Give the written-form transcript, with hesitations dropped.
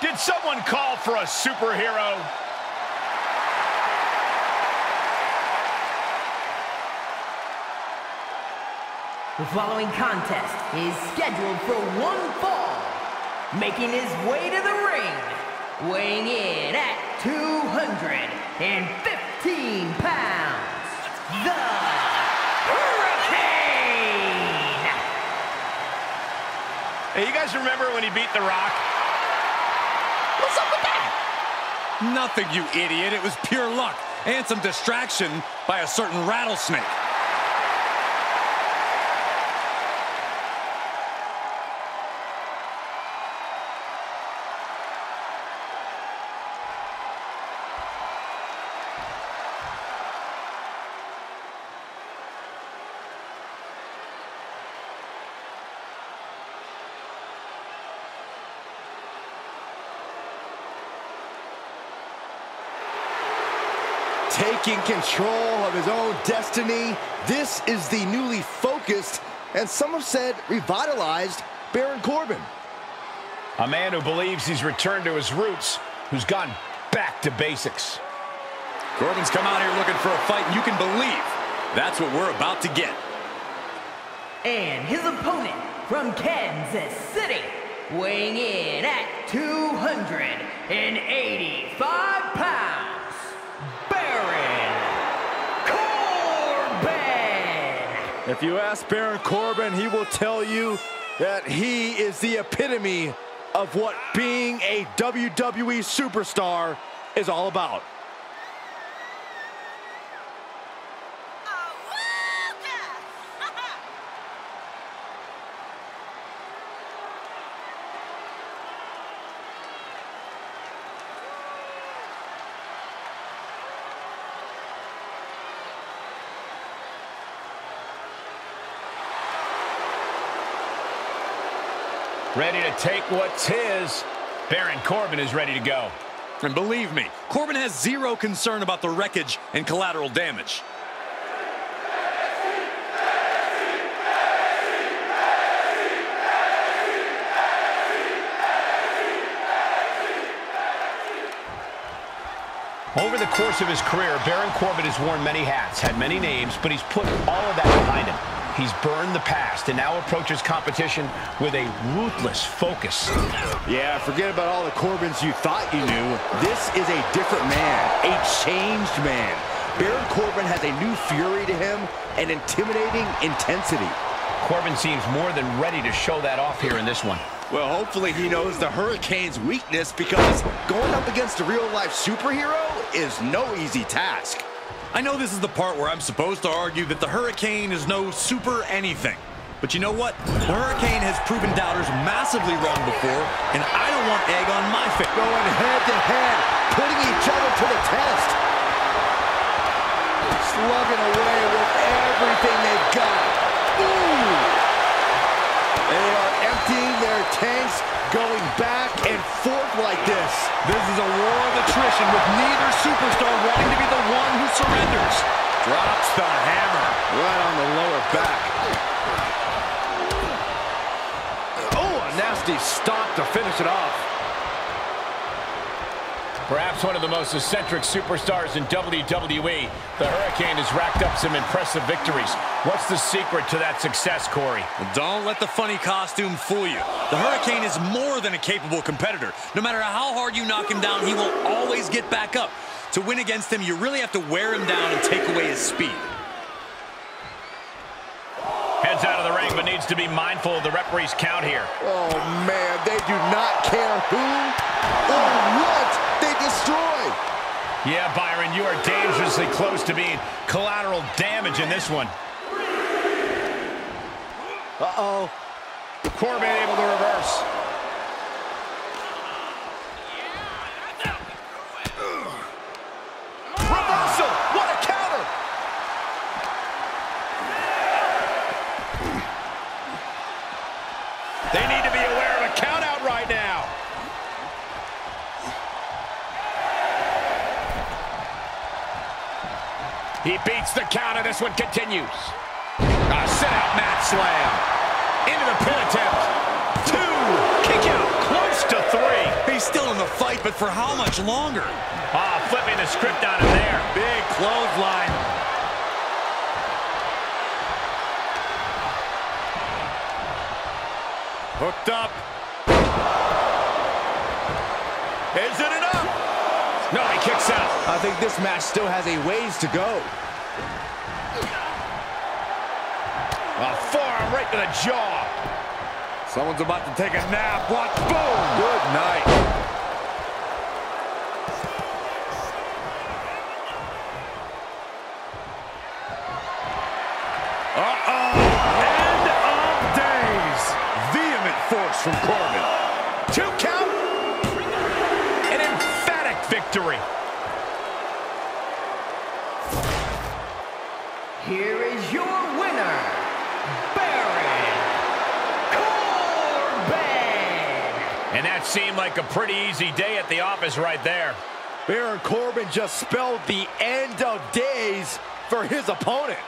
Did someone call for a superhero? The following contest is scheduled for one fall. Making his way to the ring, weighing in at 215 pounds, The Hurricane! Hey, you guys remember when he beat The Rock? What's up with that? Nothing, you idiot. It was pure luck and some distraction by a certain rattlesnake. Taking control of his own destiny, this is the newly focused, and some have said revitalized, Baron Corbin. A man who believes he's returned to his roots, who's gone back to basics. Corbin's come out here looking for a fight, and you can believe that's what we're about to get. And his opponent from Kansas City, weighing in at 285 pounds. If you ask Baron Corbin, he will tell you that he is the epitome of what being a WWE superstar is all about. Ready to take what's his. Baron Corbin is ready to go. And believe me, Corbin has zero concern about the wreckage and collateral damage. Over the course of his career, Baron Corbin has worn many hats, had many names, but he's put all of that behind him. He's burned the past and now approaches competition with a ruthless focus. Yeah, forget about all the Corbins you thought you knew. This is a different man, a changed man. Baron Corbin has a new fury to him, an intimidating intensity. Corbin seems more than ready to show that off here in this one. Well, hopefully he knows the Hurricane's weakness, because going up against a real-life superhero is no easy task. I know this is the part where I'm supposed to argue that the Hurricane is no super anything. But you know what? The Hurricane has proven doubters massively wrong before, and I don't want egg on my face. Going head to head, putting each other to the test. Slugging away with everything they've got. Ooh! They are emptying their tanks, going back and forth like this. This is a war of attrition with neither superstar wanting to be the one who surrenders. Drops the hammer right on the lower back. Oh, a nasty stop to finish it off. Perhaps one of the most eccentric superstars in WWE, the Hurricane has racked up some impressive victories. What's the secret to that success, Corey? Well, don't let the funny costume fool you. The Hurricane is more than a capable competitor. No matter how hard you knock him down, he will always get back up. To win against him, you really have to wear him down and take away his speed. Heads out of the ring, but needs to be mindful of the referee's count here. Oh, man, they do not care who or what. Destroyed. Yeah, Byron, you are dangerously close to being collateral damage in this one. Uh-oh. Corbin able to reverse. Reversal! What a counter! They need to be aware of a count-out right now. He beats the counter. This one continues. A sit-out mat slam. Into the pin attempt. Two. Kick out. Close to three. He's still in the fight, but for how much longer? Oh, flipping the script on him there. Big clothesline. Hooked up. Is it enough? No, he kicks out. I think this match still has a ways to go. A forearm right to the jaw. Someone's about to take a nap. Watch. Boom. Good night. End of days. Vehement force from Corbin. 2 count. An emphatic victory. Here is your winner, Baron. And that seemed like a pretty easy day at the office right there. Baron Corbin just spelled the end of days for his opponent.